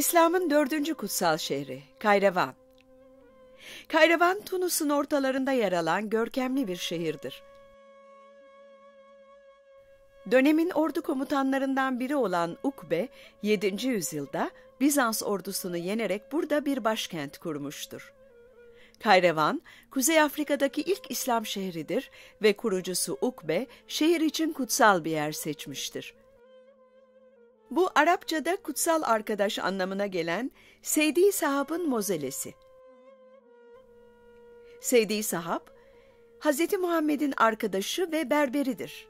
İslam'ın 4. kutsal şehri Kairouan. Kairouan, Tunus'un ortalarında yer alan görkemli bir şehirdir. Dönemin ordu komutanlarından biri olan Ukbe, 7. yüzyılda Bizans ordusunu yenerek burada bir başkent kurmuştur. Kairouan, Kuzey Afrika'daki ilk İslam şehridir ve kurucusu Ukbe, şehir için kutsal bir yer seçmiştir. Bu, Arapçada kutsal arkadaş anlamına gelen Seydi Sahab'ın mozelesi. Seydi Sahab, Hz. Muhammed'in arkadaşı ve berberidir.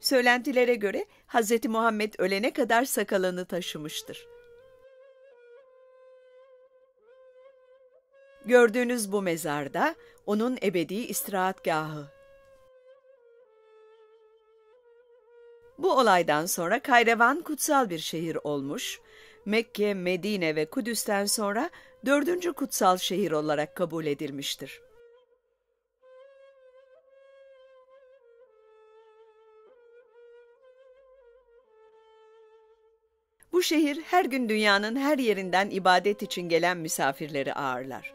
Söylentilere göre Hz. Muhammed ölene kadar sakalını taşımıştır. Gördüğünüz bu mezarda onun ebedi istirahatgahı. Bu olaydan sonra Kairouan kutsal bir şehir olmuş, Mekke, Medine ve Kudüs'ten sonra 4. kutsal şehir olarak kabul edilmiştir. Bu şehir her gün dünyanın her yerinden ibadet için gelen misafirleri ağırlar.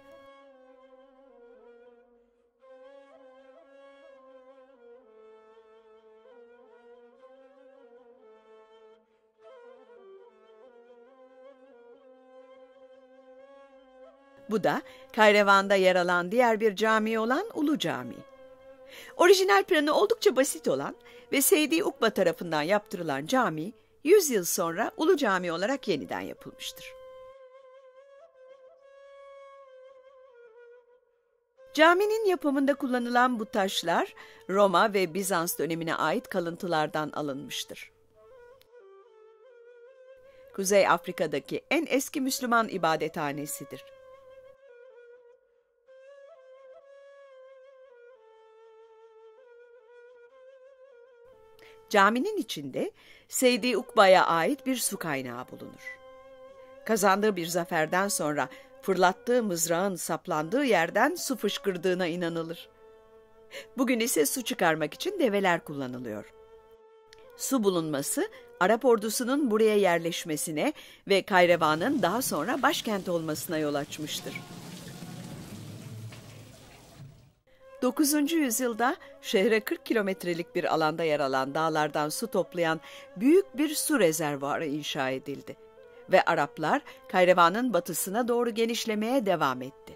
Bu da Kairouan'da yer alan diğer bir cami olan Ulu Cami. Orijinal planı oldukça basit olan ve Sidi Ukba tarafından yaptırılan cami, 100 yıl sonra Ulu Cami olarak yeniden yapılmıştır. Caminin yapımında kullanılan bu taşlar, Roma ve Bizans dönemine ait kalıntılardan alınmıştır. Kuzey Afrika'daki en eski Müslüman ibadethanesidir. Caminin içinde Sidi Ukba'ya ait bir su kaynağı bulunur. Kazandığı bir zaferden sonra fırlattığı mızrağın saplandığı yerden su fışkırdığına inanılır. Bugün ise su çıkarmak için develer kullanılıyor. Su bulunması, Arap ordusunun buraya yerleşmesine ve Kairouan'ın daha sonra başkent olmasına yol açmıştır. 9. yüzyılda şehre 40 kilometrelik bir alanda yer alan dağlardan su toplayan büyük bir su rezervuarı inşa edildi ve Araplar Kairouan'ın batısına doğru genişlemeye devam etti.